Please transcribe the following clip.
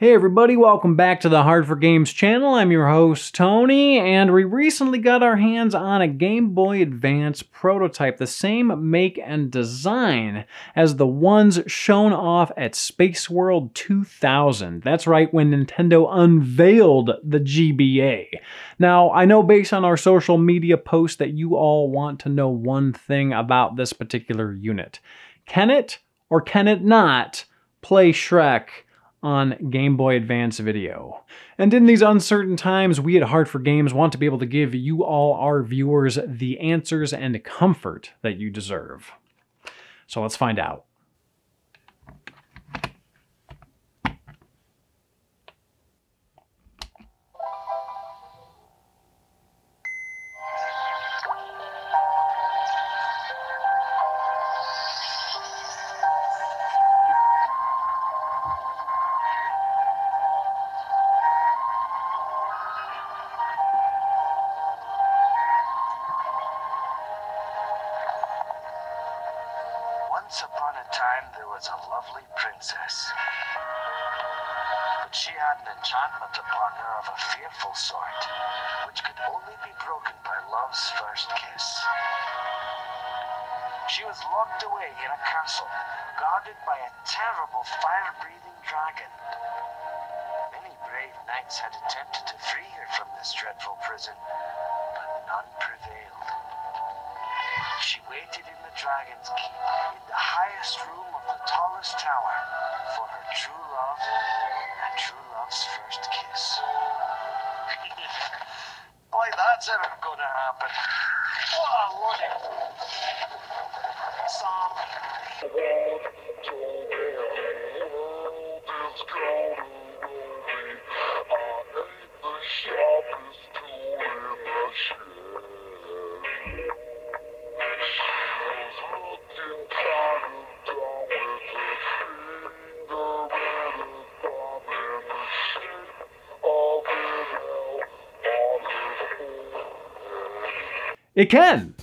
Hey everybody, welcome back to the Hard4Games channel. I'm your host, Tony, and we recently got our hands on a Game Boy Advance prototype, the same make and design as the ones shown off at Space World 2000. That's right, when Nintendo unveiled the GBA. Now, I know based on our social media posts that you all want to know one thing about this particular unit. Can it or can it not play Shrek on Game Boy Advance Video? And in these uncertain times, we at Hard4Games want to be able to give you all, our viewers, the answers and comfort that you deserve. So let's find out. Once upon a time, there was a lovely princess, but she had an enchantment upon her of a fearful sort, which could only be broken by love's first kiss. She was locked away in a castle, guarded by a terrible fire-breathing dragon. Many brave knights had attempted to free her from this dreadful prison, but none prevailed. She waited in the dragon's keep, in the highest room of the tallest tower, for her true love and true love's first kiss. Boy, that's ever gonna happen. What a loading. Psalm. The world told me the world is gone away. I ain't the sharpest tool in the shed. It can.